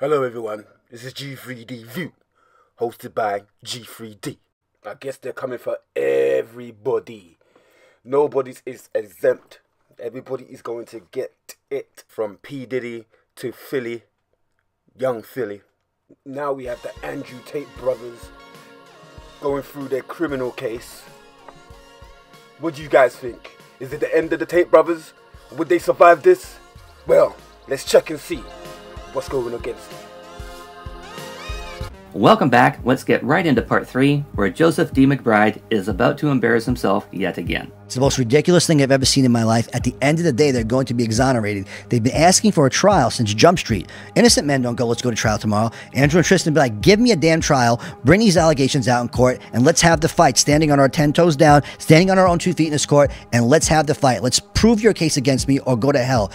Hello everyone, this is G3D View, hosted by G3D. I guess they're coming for everybody. Nobody is exempt. Everybody is going to get it, from P. Diddy to Philly, young Philly. Now we have the Andrew Tate brothers going through their criminal case. What do you guys think? Is it the end of the Tate brothers? Would they survive this? Well, let's check and see. What's going against? Welcome back. Let's get right into part 3, where Joseph D. McBride is about to embarrass himself yet again. It's the most ridiculous thing I've ever seen in my life. At the end of the day, they're going to be exonerated. They've been asking for a trial since Jump Street. Innocent men don't go, let's go to trial tomorrow. Andrew and Tristan be like, give me a damn trial, bring these allegations out in court, and let's have the fight, standing on our 10 toes down, standing on our own 2 feet in this court, and let's have the fight. Let's prove your case against me or go to hell.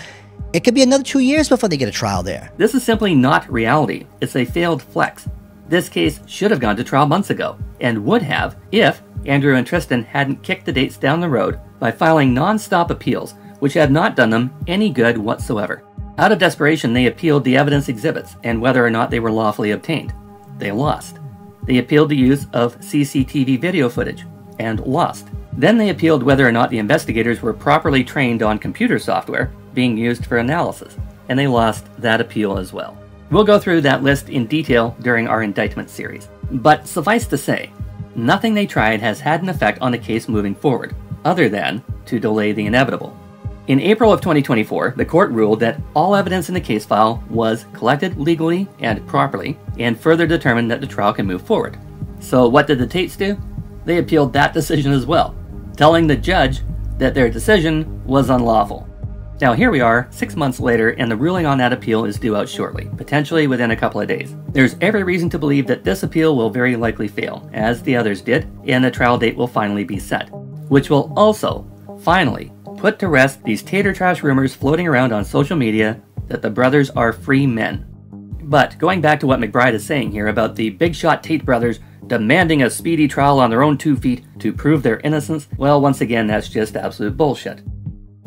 It could be another 2 years before they get a trial there. This is simply not reality. It's a failed flex. This case should have gone to trial months ago, and would have if Andrew and Tristan hadn't kicked the dates down the road by filing non-stop appeals, which have not done them any good whatsoever. Out of desperation, they appealed the evidence exhibits and whether or not they were lawfully obtained. They lost. They appealed the use of CCTV video footage, and lost. Then they appealed whether or not the investigators were properly trained on computer software being used for analysis, and they lost that appeal as well. We'll go through that list in detail during our indictment series, but suffice to say, nothing they tried has had an effect on the case moving forward, other than to delay the inevitable. In April of 2024, the court ruled that all evidence in the case file was collected legally and properly, and further determined that the trial can move forward. So what did the Tates do? They appealed that decision as well, telling the judge that their decision was unlawful. Now here we are, 6 months later, and the ruling on that appeal is due out shortly, potentially within a couple of days. There's every reason to believe that this appeal will very likely fail, as the others did, and the trial date will finally be set, which will also, finally, put to rest these tater trash rumors floating around on social media that the brothers are free men. But going back to what McBride is saying here about the big shot Tate brothers demanding a speedy trial on their own 2 feet to prove their innocence, well, once again, that's just absolute bullshit.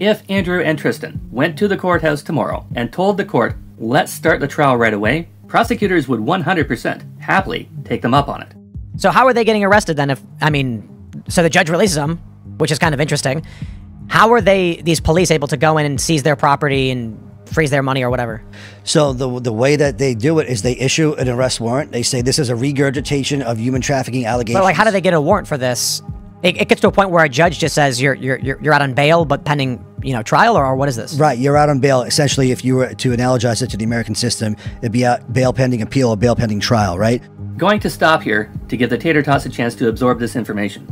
If Andrew and Tristan went to the courthouse tomorrow and told the court, let's start the trial right away, prosecutors would 100% happily take them up on it. So how are they getting arrested then if, I mean, so the judge releases them, which is kind of interesting. How are they, these police, able to go in and seize their property and freeze their money or whatever? So the way that they do it is they issue an arrest warrant. They say this is a regurgitation of human trafficking allegations. But like, how do they get a warrant for this? It gets to a point where a judge just says you're out on bail, but pending, you know, trial, or what is this? Right, you're out on bail. Essentially, if you were to analogize it to the American system, it'd be out bail pending appeal or bail pending trial, right? Going to stop here to give the tater tots a chance to absorb this information.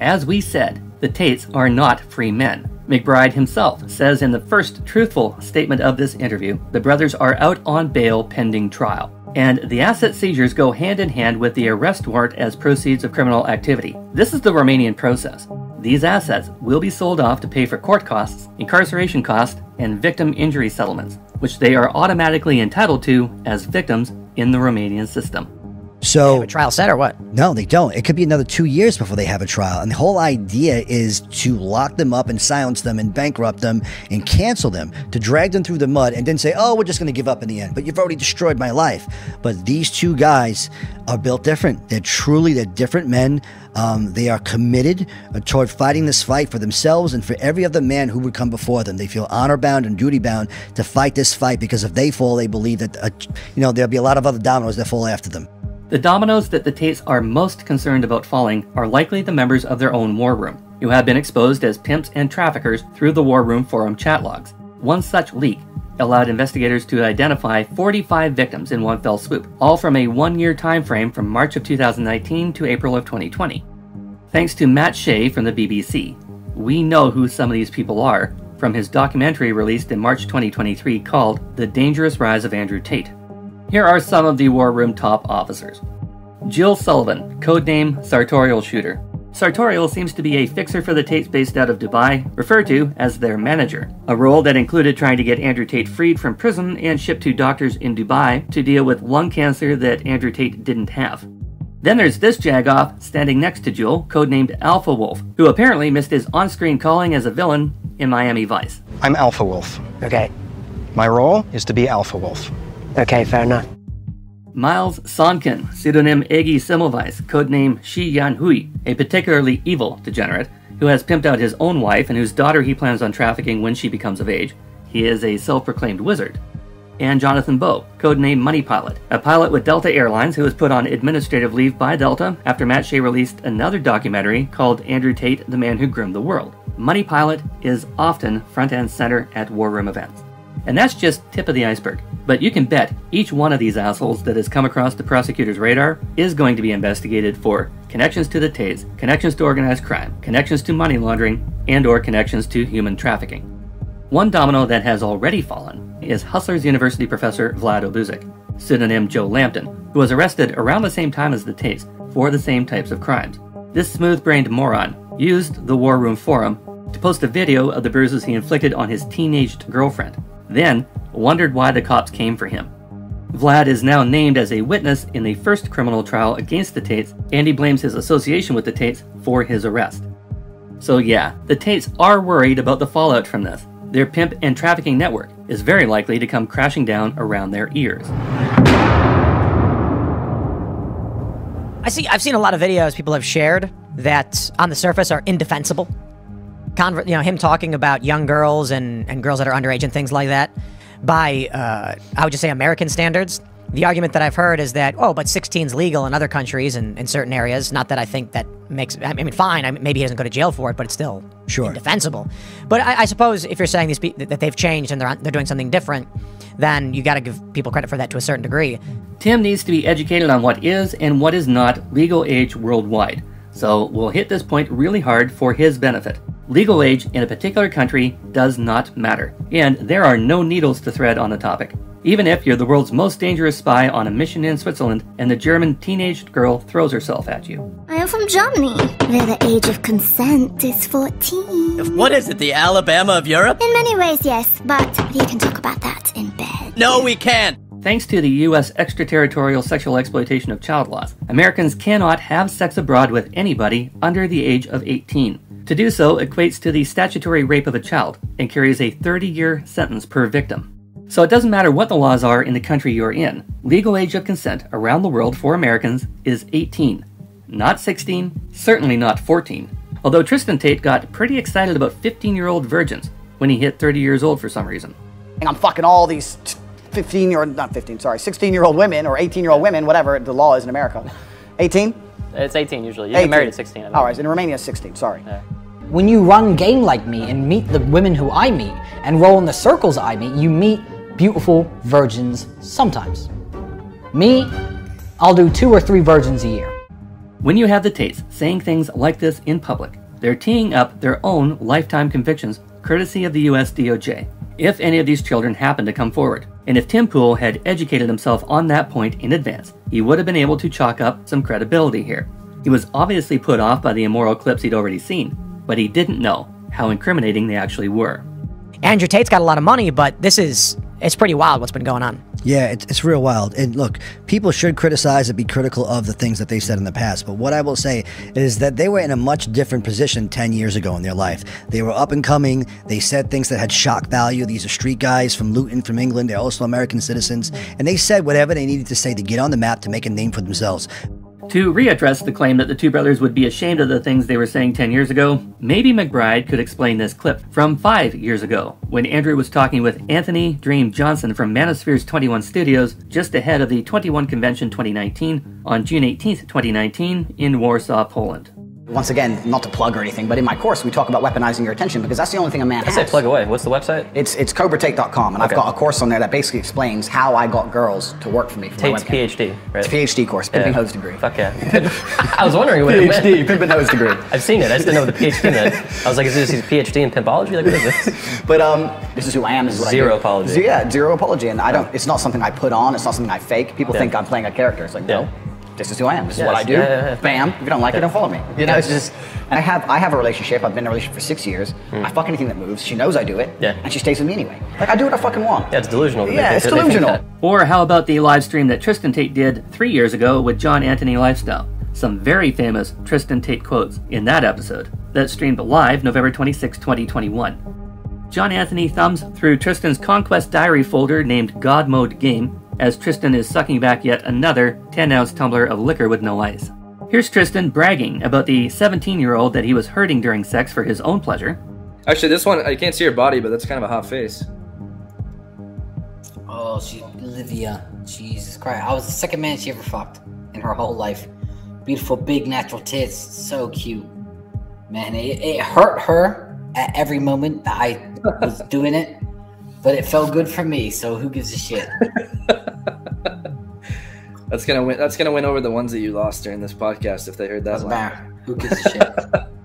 As we said, the Tates are not free men. McBride himself says in the first truthful statement of this interview, the brothers are out on bail pending trial. And the asset seizures go hand in hand with the arrest warrant as proceeds of criminal activity. This is the Romanian process. These assets will be sold off to pay for court costs, incarceration costs, and victim injury settlements, which they are automatically entitled to as victims in the Romanian system. So they have a trial set or what? No, they don't. It could be another 2 years before they have a trial. And the whole idea is to lock them up and silence them and bankrupt them and cancel them, to drag them through the mud and then say, oh, we're just going to give up in the end. But you've already destroyed my life. But these two guys are built different. They're different men. They are committed toward fighting this fight for themselves and for every other man who would come before them. They feel honor bound and duty bound to fight this fight, because if they fall, they believe that, you know, there'll be a lot of other dominoes that fall after them. The dominoes that the Tates are most concerned about falling are likely the members of their own war room, who have been exposed as pimps and traffickers through the war room forum chat logs. One such leak allowed investigators to identify 45 victims in one fell swoop, all from a 1-year time frame from March of 2019 to April of 2020. Thanks to Matt Shea from the BBC, we know who some of these people are from his documentary released in March 2023 called The Dangerous Rise of Andrew Tate. Here are some of the war room top officers. Jill Sullivan, codename Sartorial Shooter. Sartorial seems to be a fixer for the Tates based out of Dubai, referred to as their manager, a role that included trying to get Andrew Tate freed from prison and shipped to doctors in Dubai to deal with lung cancer that Andrew Tate didn't have. Then there's this jagoff standing next to Jill, codenamed Alpha Wolf, who apparently missed his on-screen calling as a villain in Miami Vice. I'm Alpha Wolf. Okay. My role is to be Alpha Wolf. Okay, fair enough. Miles Sonkin, pseudonym Eggy Semmelweis, codename Shi Yanhui, a particularly evil degenerate who has pimped out his own wife and whose daughter he plans on trafficking when she becomes of age. He is a self-proclaimed wizard. And Jonathan Bowe, codename Money Pilot, a pilot with Delta Airlines who was put on administrative leave by Delta after Matt Shea released another documentary called Andrew Tate, The Man Who Groomed the World. Money Pilot is often front and center at war room events. And that's just tip of the iceberg. But you can bet each one of these assholes that has come across the prosecutor's radar is going to be investigated for connections to the Tates, connections to organized crime, connections to money laundering, and or connections to human trafficking. One domino that has already fallen is Hustlers University professor Vlad Obuzik, pseudonym Joe Lambton, who was arrested around the same time as the Tates for the same types of crimes. This smooth-brained moron used the War Room Forum to post a video of the bruises he inflicted on his teenaged girlfriend, then wondered why the cops came for him. Vlad is now named as a witness in the first criminal trial against the Tates, and he blames his association with the Tates for his arrest. So yeah, the Tates are worried about the fallout from this. Their pimp and trafficking network is very likely to come crashing down around their ears. I've seen a lot of videos people have shared that on the surface are indefensible. You know, him talking about young girls and girls that are underage and things like that by, I would just say, American standards. The argument that I've heard is that, oh, but 16's legal in other countries and in certain areas. Not that I think that makes, I mean, fine, maybe he doesn't go to jail for it, but it's still indefensible. But I suppose if you're saying these that they've changed and they're doing something different, then you got to give people credit for that to a certain degree. Tim needs to be educated on what is and what is not legal age worldwide. So we'll hit this point really hard for his benefit. Legal age in a particular country does not matter, and there are no needles to thread on the topic. Even if you're the world's most dangerous spy on a mission in Switzerland and the German teenaged girl throws herself at you. I am from Germany, where the age of consent is 14. What is it, the Alabama of Europe? In many ways, yes, but we can talk about that in bed. No, we can't! Thanks to the U.S. extraterritorial sexual exploitation of child laws, Americans cannot have sex abroad with anybody under the age of 18. To do so equates to the statutory rape of a child and carries a 30-year sentence per victim. So it doesn't matter what the laws are in the country you're in. Legal age of consent around the world for Americans is 18, not 16, certainly not 14. Although Tristan Tate got pretty excited about 15-year-old virgins when he hit 30 years old for some reason. I'm fucking all these 16-year-old women or 18-year-old women, whatever the law is in America. 18? It's 18 usually. You get married at 16. I think. All right, in Romania it's 16, sorry. Yeah. When you run game like me and meet the women who I meet and roll in the circles I meet, you meet beautiful virgins sometimes. Me, I'll do 2 or 3 virgins a year. When you have the Tates saying things like this in public, they're teeing up their own lifetime convictions courtesy of the US DOJ, if any of these children happen to come forward. And if Tim Pool had educated himself on that point in advance, he would have been able to chalk up some credibility here. He was obviously put off by the immoral clips he'd already seen, but he didn't know how incriminating they actually were. Andrew Tate's got a lot of money, but this is, it's pretty wild what's been going on. Yeah, it's real wild. And look, people should criticize and be critical of the things that they said in the past. But what I will say is that they were in a much different position 10 years ago in their life. They were up and coming. They said things that had shock value. These are street guys from Luton, from England. They're also American citizens. And they said whatever they needed to say to get on the map to make a name for themselves. To readdress the claim that the two brothers would be ashamed of the things they were saying 10 years ago, maybe McBride could explain this clip from 5 years ago, when Andrew was talking with Anthony Dream Johnson from Manosphere's 21 Studios just ahead of the 21 Convention 2019 on June 18th, 2019 in Warsaw, Poland. Once again, not to plug or anything, but in my course we talk about weaponizing your attention because that's the only thing a man has. I say plug away. What's the website? It's cobratake.com, and okay. I've got a course on there that basically explains how I got girls to work for me. For Tate's PhD, right? It's a PhD course, pimping hose degree. Fuck yeah. I was wondering what PhD, it meant. Pimping hose degree. I've seen it. I just didn't know what the PhD meant. I was like, is this his PhD in pimpology? Like, what is this? But this is who I am. This is what I do. Apology. Yeah, zero apology, and I don't. It's not something I put on. It's not something I fake. People think I'm playing a character. It's like no. This is who I am. This is what I do. Bam. If you don't like it, don't follow me. You know, it's just. And I have a relationship. I've been in a relationship for 6 years. I fuck anything that moves. She knows I do it. Yeah. And she stays with me anyway. Like I do what I fucking want. Yeah, it's delusional. Yeah, it's delusional. Or how about the live stream that Tristan Tate did 3 years ago with John Anthony Lifestyle? Some very famous Tristan Tate quotes in that episode that streamed live November 26, 2021. John Anthony thumbs through Tristan's Conquest Diary folder named God Mode Game as Tristan is sucking back yet another 10-ounce tumbler of liquor with no ice. Here's Tristan bragging about the 17-year-old that he was hurting during sex for his own pleasure. Actually, this one, I can't see her body, but that's kind of a hot face. Oh, she, Olivia. Jesus Christ. I was the second man she ever fucked in her whole life. Beautiful, big, natural tits. So cute. Man, it hurt her at every moment that I was doing it, but it felt good for me, so who gives a shit? That's gonna win. That's gonna win over the ones that you lost during this podcast if they heard that line. Who gives a shit?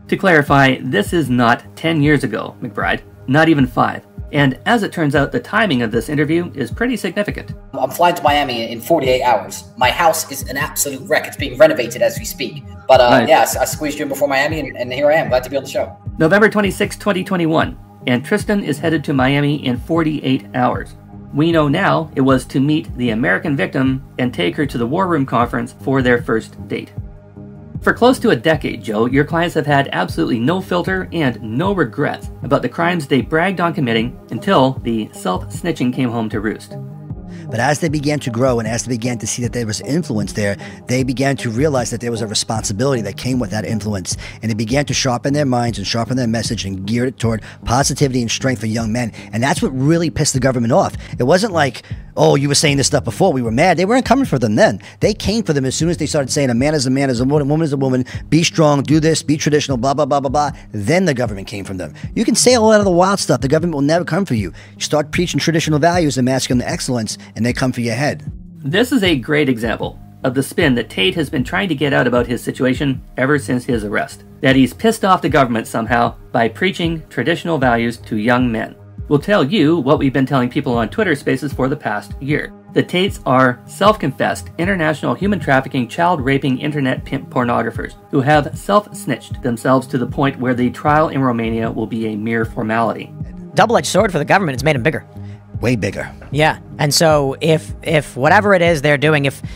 To clarify, this is not 10 years ago, McBride. Not even 5. And as it turns out, the timing of this interview is pretty significant. I'm flying to Miami in 48 hours. My house is an absolute wreck. It's being renovated as we speak. But nice. Yeah, I squeezed you in before Miami, and here I am. Glad to be on the show. November 26, 2021. And Tristan is headed to Miami in 48 hours. We know now it was to meet the American victim and take her to the War Room Conference for their first date. For close to a decade, Joe, your clients have had absolutely no filter and no regrets about the crimes they bragged on committing until the self-snitching came home to roost. But as they began to grow and as they began to see that there was influence there, they began to realize that there was a responsibility that came with that influence. And they began to sharpen their minds and sharpen their message and gear it toward positivity and strength for young men. And that's what really pissed the government off. It wasn't like, oh, you were saying this stuff before, we were mad. They weren't coming for them then. They came for them as soon as they started saying a man is a woman, woman is a woman, be strong, do this, be traditional, blah, blah, blah, blah, blah. Then the government came from them. You can say a lot of the wild stuff. The government will never come for you. You start preaching traditional values and masculine excellence, and they come for your head. This is a great example of the spin that Tate has been trying to get out about his situation ever since his arrest. That he's pissed off the government somehow by preaching traditional values to young men. We'll tell you what we've been telling people on Twitter Spaces for the past year. The Tates are self-confessed international human trafficking, child-raping internet pimp pornographers who have self-snitched themselves to the point where the trial in Romania will be a mere formality. Double-edged sword for the government, it's made them bigger. Way bigger. Yeah, and so if whatever it is they're doing, and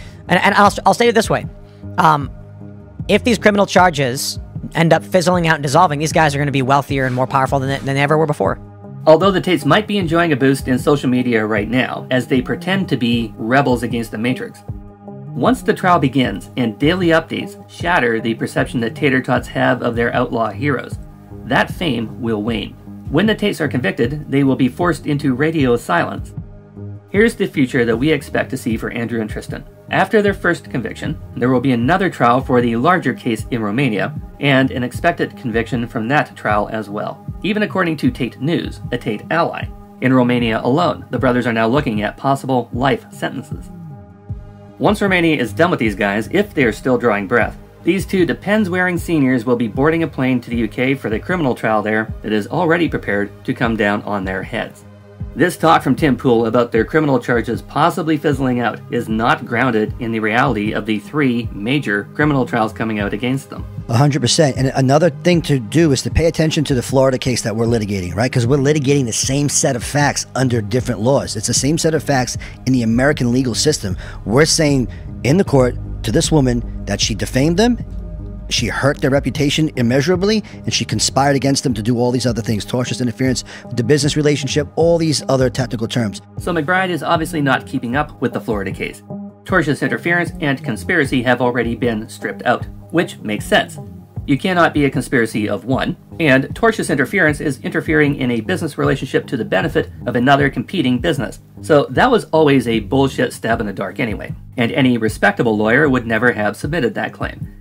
I'll state it this way, if these criminal charges end up fizzling out and dissolving, these guys are going to be wealthier and more powerful than they ever were before. Although the Tates might be enjoying a boost in social media right now, as they pretend to be rebels against the Matrix. Once the trial begins and daily updates shatter the perception that tater tots have of their outlaw heroes, that fame will wane. When the Tates are convicted, they will be forced into radio silence. Here's the future that we expect to see for Andrew and Tristan. After their first conviction, there will be another trial for the larger case in Romania, and an expected conviction from that trial as well. Even according to Tate News, a Tate ally. In Romania alone, the brothers are now looking at possible life sentences. Once Romania is done with these guys, if they are still drawing breath, these two Depends-wearing seniors will be boarding a plane to the UK for the criminal trial there that is already prepared to come down on their heads. This talk from Tim Pool about their criminal charges possibly fizzling out is not grounded in the reality of the 3 major criminal trials coming out against them. 100%. And another thing to do is to pay attention to the Florida case that we're litigating, right? Because we're litigating the same set of facts under different laws. It's the same set of facts in the American legal system. We're saying in the court to this woman that she defamed them, she hurt their reputation immeasurably, and she conspired against them to do all these other things, tortious interference with the business relationship, all these other technical terms. So McBride is obviously not keeping up with the Florida case. Tortious interference and conspiracy have already been stripped out, which makes sense. You cannot be a conspiracy of one, and tortious interference is interfering in a business relationship to the benefit of another competing business. So that was always a bullshit stab in the dark anyway, and any respectable lawyer would never have submitted that claim.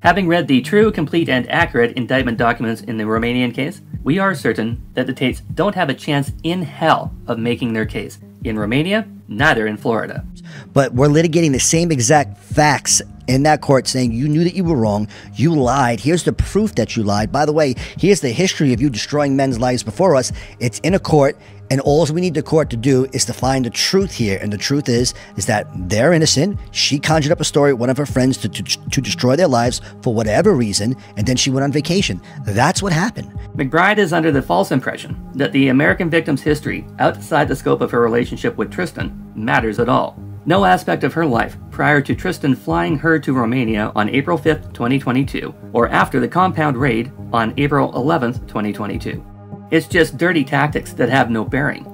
Having read the true, complete, and accurate indictment documents in the Romanian case, we are certain that the Tates don't have a chance in hell of making their case. In Romania, neither in Florida. But we're litigating the same exact facts in that court, saying you knew that you were wrong, you lied, here's the proof that you lied. By the way, here's the history of you destroying men's lives before us. It's in a court, and all we need the court to do is to find the truth here. And the truth is that they're innocent. She conjured up a story, one of her friends, to destroy their lives for whatever reason, and then she went on vacation. That's what happened. McBride is under the false impression that the American victim's history, outside the scope of her relationship with Tristan, matters at all. No aspect of her life prior to Tristan flying her to Romania on April 5th, 2022, or after the compound raid on April 11th, 2022. It's just dirty tactics that have no bearing.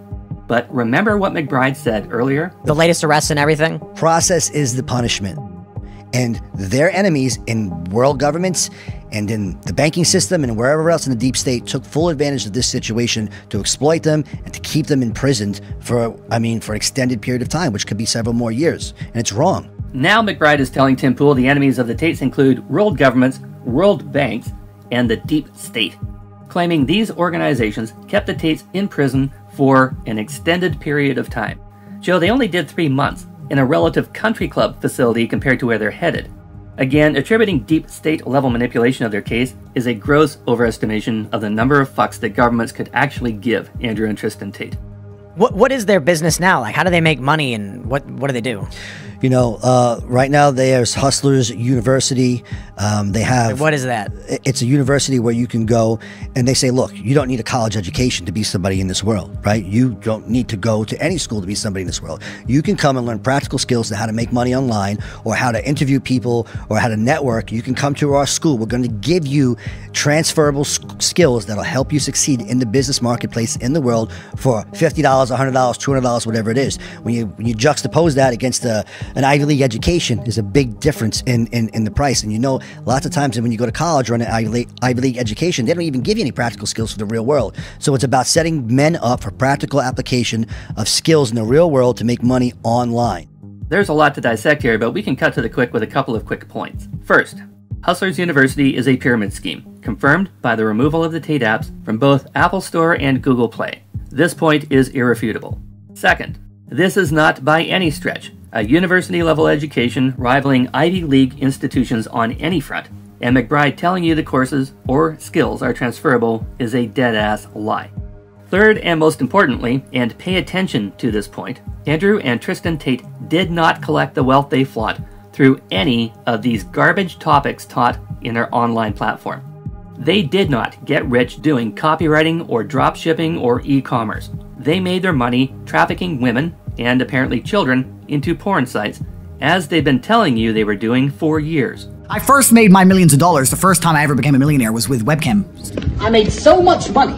But remember what McBride said earlier? The latest arrests and everything? Process is the punishment. And their enemies in world governments and in the banking system and wherever else in the deep state took full advantage of this situation to exploit them and to keep them imprisoned for, for an extended period of time, which could be several more years. And it's wrong. Now McBride is telling Tim Pool the enemies of the Tates include world governments, world banks, and the deep state, claiming these organizations kept the Tates in prison for an extended period of time. Joe, they only did 3 months in a relative country club facility compared to where they're headed. Again, attributing deep state level manipulation of their case is a gross overestimation of the number of fucks that governments could actually give Andrew and Tristan Tate. What is their business now? Like, how do they make money and what do they do? You know, right now there's Hustlers University. They have... What is that? It's a university where you can go and they say, look, you don't need a college education to be somebody in this world, right? You don't need to go to any school to be somebody in this world. You can come and learn practical skills on how to make money online or how to interview people or how to network. You can come to our school. We're going to give you transferable skills that'll help you succeed in the business marketplace in the world for $50, $100, $200, whatever it is. When you juxtapose that against an Ivy League education, is a big difference in the price. And you know, lots of times when you go to college or an Ivy League education, they don't even give you any practical skills for the real world. So it's about setting men up for practical application of skills in the real world to make money online. There's a lot to dissect here, but we can cut to the quick with a couple of quick points. First, Hustlers University is a pyramid scheme, confirmed by the removal of the Tate apps from both Apple Store and Google Play. This point is irrefutable. Second, this is not by any stretch a university-level education rivaling Ivy League institutions on any front, and McBride telling you the courses or skills are transferable is a dead-ass lie. Third, and most importantly, and pay attention to this point, Andrew and Tristan Tate did not collect the wealth they flaunt through any of these garbage topics taught in their online platform. They did not get rich doing copywriting or dropshipping or e-commerce. They made their money trafficking women, and apparently children, into porn sites, as they've been telling you they were doing for years. I first made my millions of dollars. The first time I ever became a millionaire was with webcam. I made so much money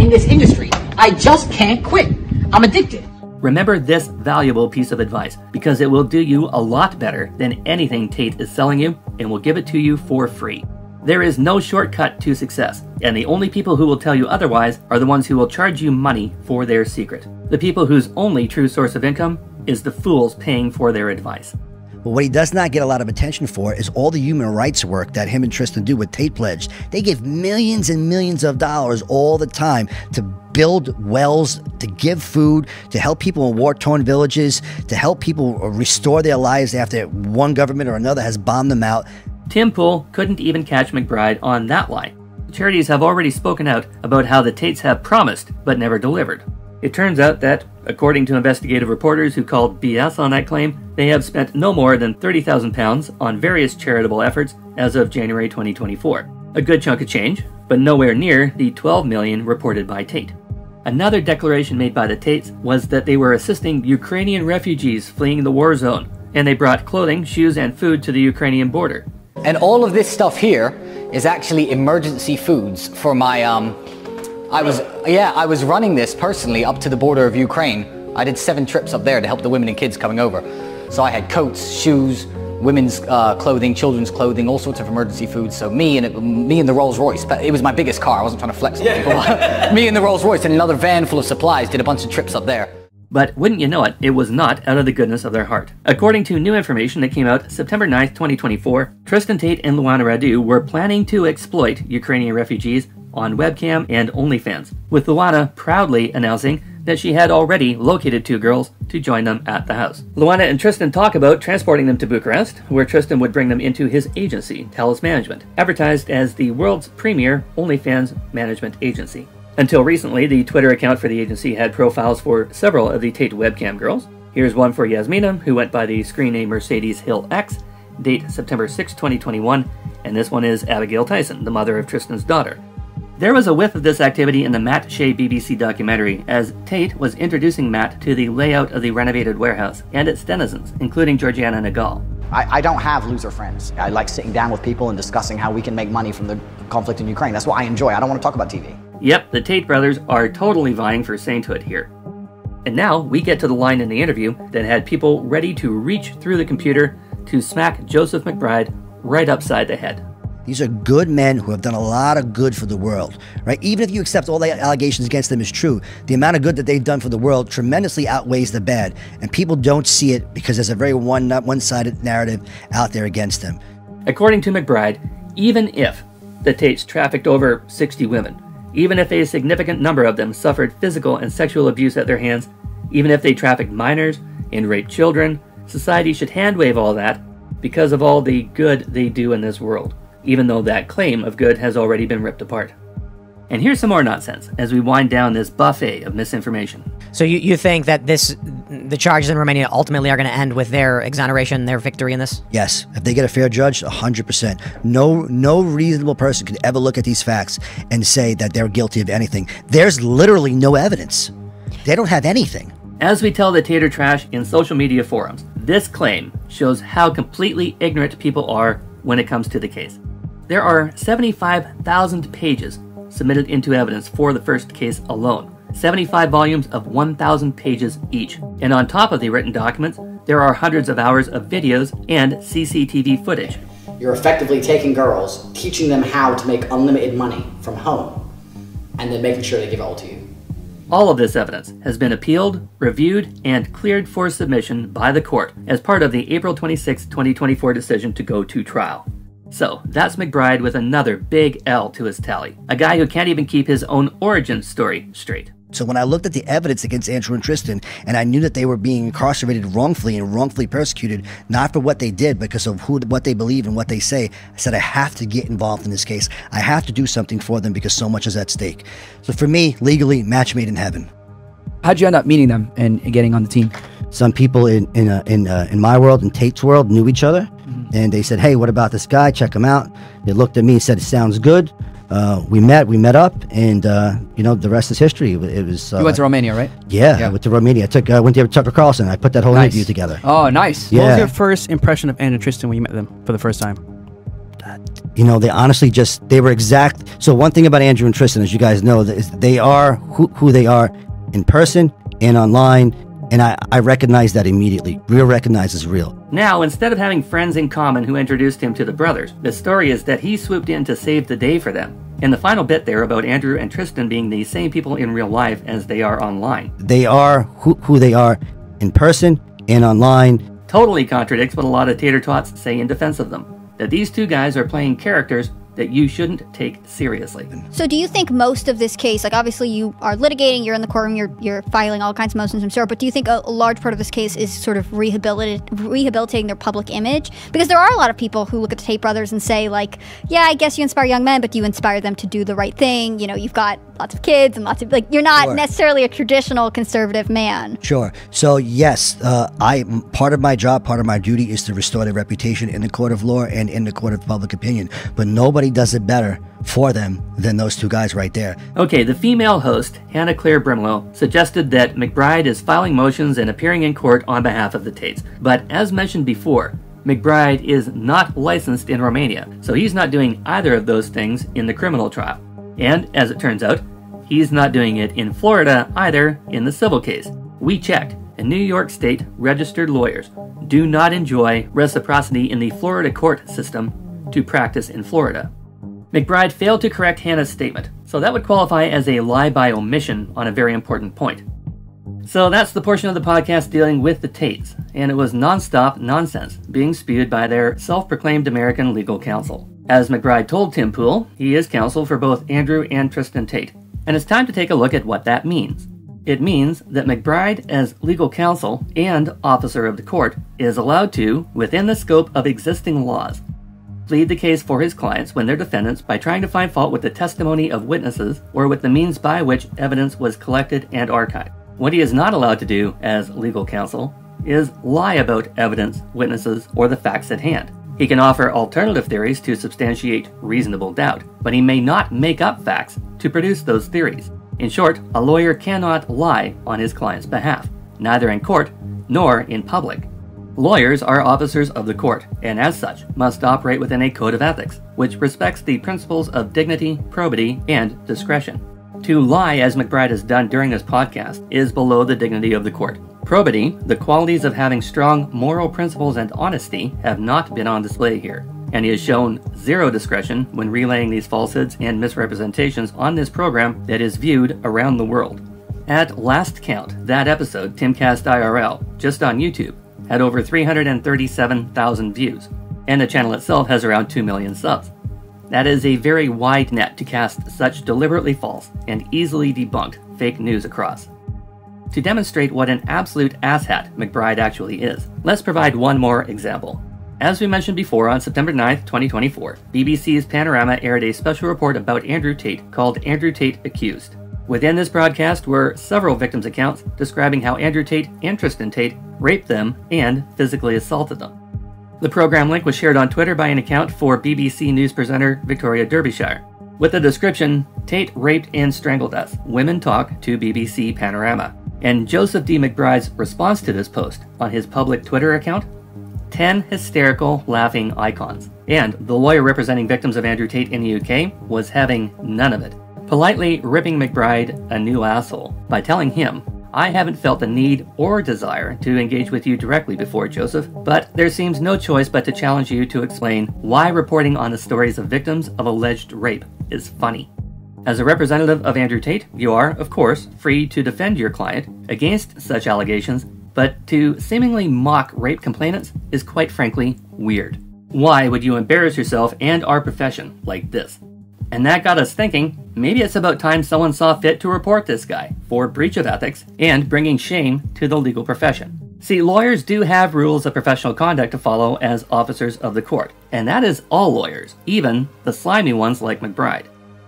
in this industry, I just can't quit. I'm addicted. Remember this valuable piece of advice, because it will do you a lot better than anything Tate is selling you, and will give it to you for free. There is no shortcut to success, and the only people who will tell you otherwise are the ones who will charge you money for their secret. The people whose only true source of income is the fools paying for their advice. But what he does not get a lot of attention for is all the human rights work that him and Tristan do with Tate Pledge. They give millions and millions of dollars all the time to build wells, to give food, to help people in war-torn villages, to help people restore their lives after one government or another has bombed them out. Tim Pool couldn't even catch McBride on that lie. Charities have already spoken out about how the Tates have promised but never delivered. It turns out that, according to investigative reporters who called BS on that claim, they have spent no more than £30,000 on various charitable efforts as of January 2024. A good chunk of change, but nowhere near the $12 million reported by Tate. Another declaration made by the Tates was that they were assisting Ukrainian refugees fleeing the war zone, and they brought clothing, shoes, and food to the Ukrainian border. And all of this stuff here is actually emergency foods for my, I was running this personally up to the border of Ukraine. I did 7 trips up there to help the women and kids coming over. So I had coats, shoes, women's clothing, children's clothing, all sorts of emergency foods. So me and the Rolls Royce, but it was my biggest car. I wasn't trying to flex on people. Me and the Rolls Royce and another van full of supplies did a bunch of trips up there. But wouldn't you know it was not out of the goodness of their heart. According to new information that came out September 9th, 2024, Tristan Tate and Luana Radu were planning to exploit Ukrainian refugees on webcam and OnlyFans, with Luana proudly announcing that she had already located 2 girls to join them at the house. Luana and Tristan talk about transporting them to Bucharest, where Tristan would bring them into his agency, Talos Management, advertised as the world's premier OnlyFans management agency. Until recently, the Twitter account for the agency had profiles for several of the Tate webcam girls. Here's one for Yasmina, who went by the screen name Mercedes Hill X, date September 6, 2021, and this one is Abigail Tyson, the mother of Tristan's daughter. There was a whiff of this activity in the Matt Shea BBC documentary, as Tate was introducing Matt to the layout of the renovated warehouse and its denizens, including Georgiana Nagal. I don't have loser friends. I like sitting down with people and discussing how we can make money from the conflict in Ukraine. That's what I enjoy. I don't want to talk about TV. Yep, the Tate brothers are totally vying for sainthood here. And now we get to the line in the interview that had people ready to reach through the computer to smack Joseph McBride right upside the head. These are good men who have done a lot of good for the world, right? Even if you accept all the allegations against them is true, the amount of good that they've done for the world tremendously outweighs the bad, and people don't see it because there's a very one-sided narrative out there against them. According to McBride, even if the Tates trafficked over 60 women, even if a significant number of them suffered physical and sexual abuse at their hands, even if they trafficked minors and raped children, society should handwave all that because of all the good they do in this world, even though that claim of good has already been ripped apart. And here's some more nonsense as we wind down this buffet of misinformation. So you think that the charges in Romania ultimately are going to end with their exoneration, their victory in this? Yes. If they get a fair judge, 100%. No reasonable person could ever look at these facts and say that they're guilty of anything. There's literally no evidence. They don't have anything. As we tell the tater trash in social media forums, this claim shows how completely ignorant people are when it comes to the case. There are 75,000 pages submitted into evidence for the first case alone, 75 volumes of 1,000 pages each. And on top of the written documents, there are hundreds of hours of videos and CCTV footage. You're effectively taking girls, teaching them how to make unlimited money from home, and then making sure they give it all to you. All of this evidence has been appealed, reviewed, and cleared for submission by the court as part of the April 26, 2024 decision to go to trial. So that's McBride with another big L to his tally, a guy who can't even keep his own origin story straight. So when I looked at the evidence against Andrew and Tristan, and I knew that they were being incarcerated wrongfully and wrongfully persecuted, not for what they did, because of what they believe and what they say, I said, I have to get involved in this case. I have to do something for them because so much is at stake. So for me, legally, match made in heaven. How'd you end up meeting them and getting on the team? Some people in my world, in Tate's world, knew each other. And they said, hey, what about this guy? Check him out. They looked at me and said, it sounds good. We met up, and, you know, the rest is history. It was... you went to Romania, right? Yeah, I went to Romania. I went to Tucker Carlson. I put that whole interview together. Oh, nice. Yeah. What was your first impression of Anne and Tristan when you met them for the first time? You know, they honestly just... They were exact... So one thing about Andrew and Tristan, as you guys know, is they are who they are in person and online. And I recognized that immediately. Real recognizes real. Now, instead of having friends in common who introduced him to the brothers, the story is that he swooped in to save the day for them. And the final bit there about Andrew and Tristan being the same people in real life as they are online. They are who they are in person and online. Totally contradicts what a lot of tater tots say in defense of them. That these two guys are playing characters that you shouldn't take seriously. So do you think most of this case, like obviously you are litigating, you're in the courtroom, you're filing all kinds of motions and so on, but do you think a large part of this case is sort of rehabilitating their public image? Because there are a lot of people who look at the Tate brothers and say like, yeah, I guess you inspire young men, but do you inspire them to do the right thing? You know, you've got lots of kids and lots of, like, you're not necessarily a traditional conservative man. Sure. So yes, part of my job, part of my duty is to restore their reputation in the court of law and in the court of public opinion, but nobody does it better for them than those two guys right there. Okay, the female host, Hannah Claire Brimlow, suggested that McBride is filing motions and appearing in court on behalf of the Tates. But as mentioned before, McBride is not licensed in Romania, so he's not doing either of those things in the criminal trial. And as it turns out, he's not doing it in Florida either in the civil case. We checked, and New York State registered lawyers do not enjoy reciprocity in the Florida court system to practice in Florida. McBride failed to correct Hannah's statement, so that would qualify as a lie by omission on a very important point. So that's the portion of the podcast dealing with the Tates, and it was nonstop nonsense being spewed by their self-proclaimed American legal counsel. As McBride told Tim Pool, he is counsel for both Andrew and Tristan Tate, and it's time to take a look at what that means. It means that McBride, as legal counsel and officer of the court, is allowed to, within the scope of existing laws, plead the case for his clients when they're defendants by trying to find fault with the testimony of witnesses or with the means by which evidence was collected and archived. What he is not allowed to do as legal counsel is lie about evidence, witnesses, or the facts at hand. He can offer alternative theories to substantiate reasonable doubt, but he may not make up facts to produce those theories. In short, a lawyer cannot lie on his client's behalf, neither in court nor in public. Lawyers are officers of the court, and as such, must operate within a code of ethics, which respects the principles of dignity, probity, and discretion. To lie, as McBride has done during this podcast, is below the dignity of the court. Probity, the qualities of having strong moral principles and honesty, have not been on display here, and he has shown zero discretion when relaying these falsehoods and misrepresentations on this program that is viewed around the world. At last count, that episode, Timcast IRL, just on YouTube, had over 337,000 views, and the channel itself has around 2 million subs. That is a very wide net to cast such deliberately false and easily debunked fake news across. To demonstrate what an absolute asshat McBride actually is, let's provide one more example. As we mentioned before, on September 9th, 2024, BBC's Panorama aired a special report about Andrew Tate called Andrew Tate Accused. Within this broadcast were several victims' accounts describing how Andrew Tate and Tristan Tate raped them and physically assaulted them. The program link was shared on Twitter by an account for BBC News presenter Victoria Derbyshire, with the description, "Tate raped and strangled us. Women talk to BBC Panorama." And Joseph D. McBride's response to this post on his public Twitter account? 10 hysterical laughing icons. And the lawyer representing victims of Andrew Tate in the UK was having none of it, politely ripping McBride a new asshole by telling him, "I haven't felt the need or desire to engage with you directly before, Joseph, but there seems no choice but to challenge you to explain why reporting on the stories of victims of alleged rape is funny. As a representative of Andrew Tate, you are, of course, free to defend your client against such allegations, but to seemingly mock rape complainants is quite frankly weird. Why would you embarrass yourself and our profession like this?" And that got us thinking, maybe it's about time someone saw fit to report this guy for breach of ethics and bringing shame to the legal profession. See, lawyers do have rules of professional conduct to follow as officers of the court, and that is all lawyers, even the slimy ones like McBride.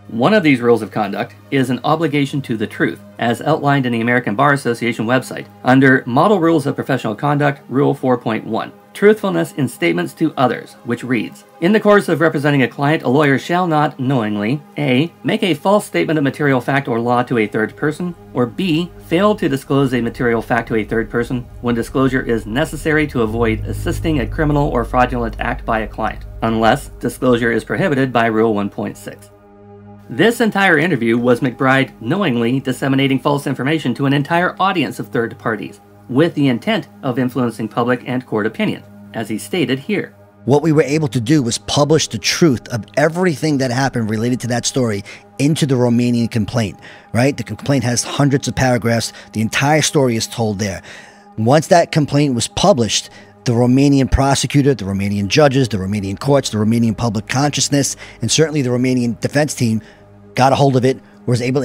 One of these rules of conduct is an obligation to the truth, as outlined in the American Bar Association website under Model Rules of Professional Conduct, Rule 4.1. Truthfulness in statements to others, which reads, "In the course of representing a client, a lawyer shall not knowingly A. make a false statement of material fact or law to a third person, or B. fail to disclose a material fact to a third person when disclosure is necessary to avoid assisting a criminal or fraudulent act by a client, unless disclosure is prohibited by Rule 1.6. This entire interview was McBride knowingly disseminating false information to an entire audience of third parties, with the intent of influencing public and court opinion, as he stated here. "What we were able to do was publish the truth of everything that happened related to that story into the Romanian complaint, right? The complaint has hundreds of paragraphs. The entire story is told there. Once that complaint was published, the Romanian prosecutor, the Romanian judges, the Romanian courts, the Romanian public consciousness, and certainly the Romanian defense team got a hold of it, was able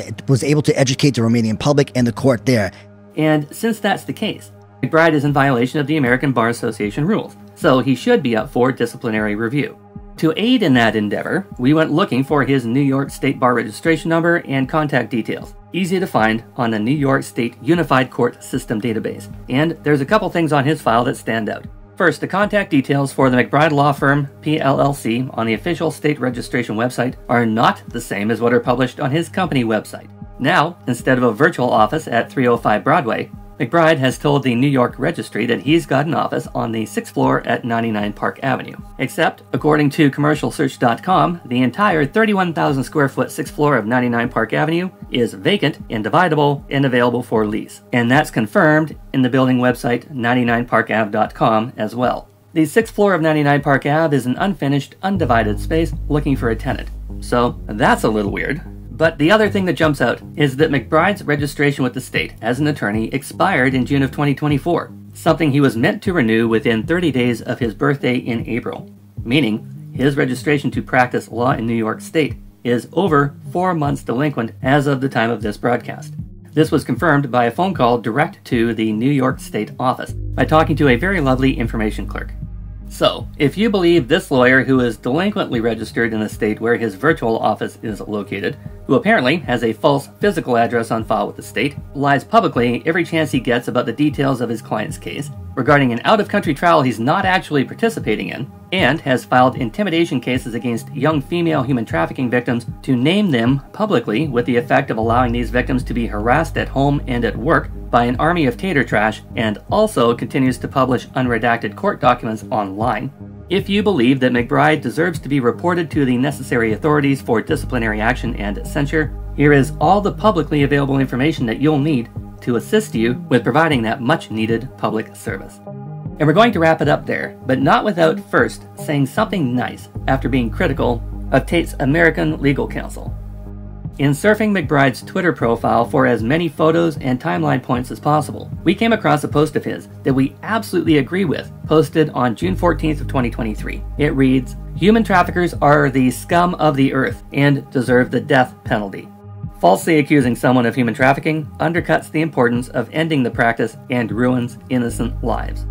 to educate the Romanian public and the court there." And since that's the case, McBride is in violation of the American Bar Association rules, so he should be up for disciplinary review. To aid in that endeavor, we went looking for his New York State Bar registration number and contact details, easy to find on the New York State Unified Court System database, and there's a couple things on his file that stand out. First, the contact details for the McBride Law Firm, PLLC, on the official state registration website are not the same as what are published on his company website. Now, instead of a virtual office at 305 Broadway, McBride has told the New York Registry that he's got an office on the 6th floor at 99 Park Avenue. Except, according to CommercialSearch.com, the entire 31,000 square foot 6th floor of 99 Park Avenue is vacant and dividable and available for lease. And that's confirmed in the building website 99parkav.com as well. The 6th floor of 99 Park Ave is an unfinished, undivided space looking for a tenant. So that's a little weird. But the other thing that jumps out is that McBride's registration with the state as an attorney expired in June of 2024, something he was meant to renew within 30 days of his birthday in April, meaning his registration to practice law in New York State is over 4 months delinquent as of the time of this broadcast. This was confirmed by a phone call direct to the New York State office by talking to a very lovely information clerk. So, if you believe this lawyer who is delinquently registered in the state where his virtual office is located, who apparently has a false physical address on file with the state, lies publicly every chance he gets about the details of his client's case, regarding an out-of-country trial he's not actually participating in, and has filed intimidation cases against young female human trafficking victims to name them publicly with the effect of allowing these victims to be harassed at home and at work by an army of tater trash, and also continues to publish unredacted court documents online. If you believe that McBride deserves to be reported to the necessary authorities for disciplinary action and censure, Here is all the publicly available information that you'll need to assist you with providing that much-needed public service. And we're going to wrap it up there, but not without first saying something nice after being critical of Tate's American legal counsel. In surfing McBride's Twitter profile for as many photos and timeline points as possible, we came across a post of his that we absolutely agree with, posted on June 14th of 2023. It reads, "Human traffickers are the scum of the earth and deserve the death penalty. Falsely accusing someone of human trafficking undercuts the importance of ending the practice and ruins innocent lives."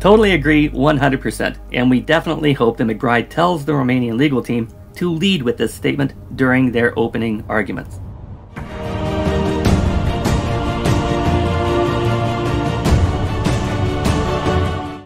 Totally agree 100%, and we definitely hope that McBride tells the Romanian legal team to lead with this statement during their opening arguments.